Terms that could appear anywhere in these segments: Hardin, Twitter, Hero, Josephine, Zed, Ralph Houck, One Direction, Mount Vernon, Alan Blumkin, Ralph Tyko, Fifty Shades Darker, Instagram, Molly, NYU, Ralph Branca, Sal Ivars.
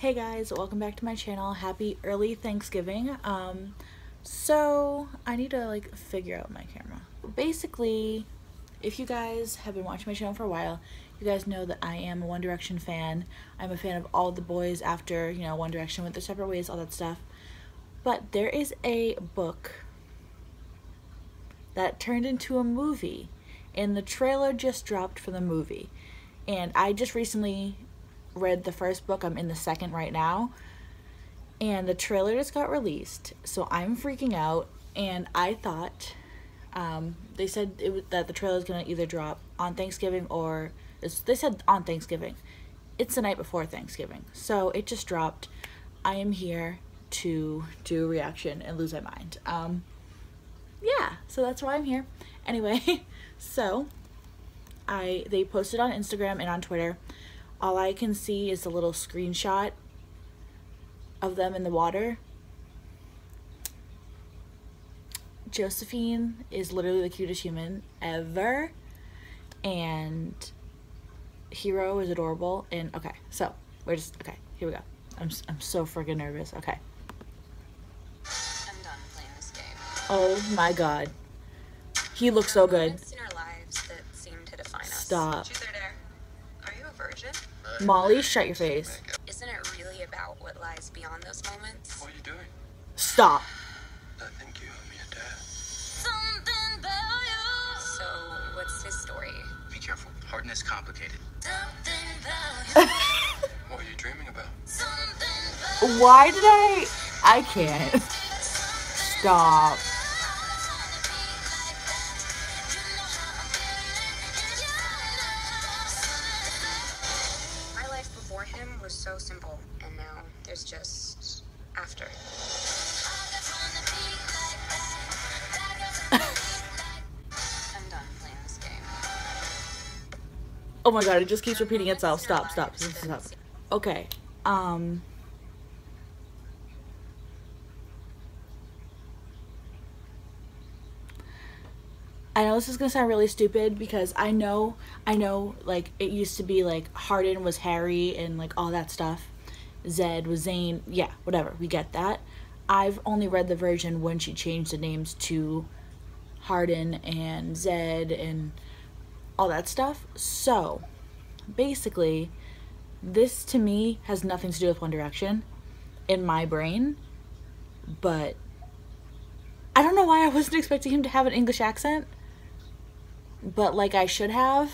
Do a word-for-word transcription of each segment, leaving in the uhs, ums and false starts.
Hey guys, welcome back to my channel. Happy early Thanksgiving. Um, so I need to like figure out my camera. Basically, if you guys have been watching my channel for a while, you guys know that I am a One Direction fan. I'm a fan of all the boys after, you know, One Direction went their separate ways, all that stuff. But there is a book that turned into a movie, and the trailer just dropped for the movie. And I just recently read the first book. I'm in the second right now, and the trailer just got released, so I'm freaking out. And I thought um, they said it was, that the trailer is gonna either drop on Thanksgiving or it's, they said on Thanksgiving. It's the night before Thanksgiving, so it just dropped. I am here to do a reaction and lose my mind. Um, yeah, so that's why I'm here. Anyway, so I they posted on Instagram and on Twitter. All I can see is a little screenshot of them in the water. Josephine is literally the cutest human ever, and Hero is adorable. And okay, so we're just okay. Here we go. I'm I'm so freaking nervous. Okay. I'm done playing this game. Oh my god, he looks so good. Moments in our lives that seem to define us. Stop. Molly, shut your face. Isn't it really about what lies beyond those moments? What are you doing? Stop. I think you owe me a death. Something about you. So, what's his story? Be careful. Hardin is complicated. Something about you. What are you dreaming about? Something about. Why did I? I can't. Stop. So simple, and now there's just after. I'm done playing this game. Oh my god, it just keeps repeating itself. Stop, stop, stop. Okay, um. I know this is gonna sound really stupid because I know, I know, like, it used to be, like, Hardin was Harry and, like, all that stuff. Zed was Zane. Yeah, whatever. We get that. I've only read the version when she changed the names to Hardin and Zed and all that stuff. So, basically, this to me has nothing to do with One Direction in my brain, but I don't know why I wasn't expecting him to have an English accent. But like I should have.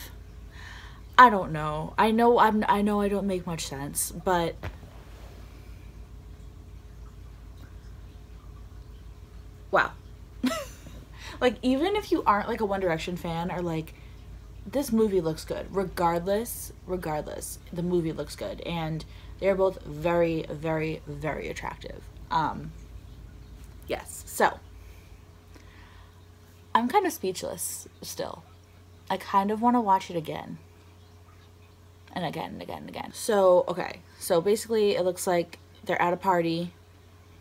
I don't know. I know I'm I know I don't make much sense, but wow. Like, even if you aren't like a One Direction fan, or like, this movie looks good. Regardless, regardless, the movie looks good, and they're both very, very, very attractive. Um yes. So, I'm kind of speechless still. I kind of want to watch it again. And again and again and again. So, okay. So basically it looks like they're at a party.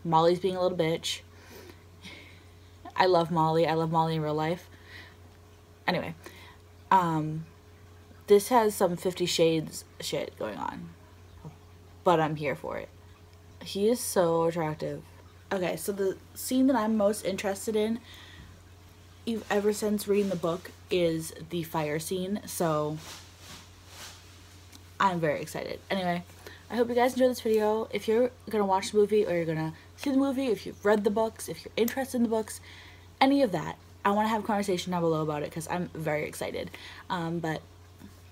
Molly's being a little bitch. I love Molly. I love Molly in real life. Anyway. Um, this has some Fifty Shades shit going on. But I'm here for it. He is so attractive. Okay, so the scene that I'm most interested in ever since reading the book is the fire scene, so I'm very excited. Anyway, I hope you guys enjoyed this video. If you're gonna watch the movie, or you're gonna see the movie, if you've read the books, if you're interested in the books, any of that, I want to have a conversation down below about it because I'm very excited. Um, but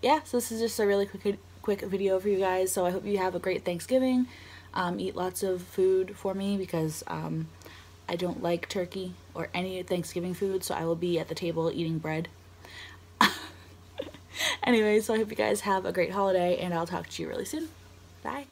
yeah, so this is just a really quick quick video for you guys. So I hope you have a great Thanksgiving. Um, eat lots of food for me, because um, I don't like turkey or any Thanksgiving food, so I will be at the table eating bread. Anyway, so I hope you guys have a great holiday, and I'll talk to you really soon. Bye.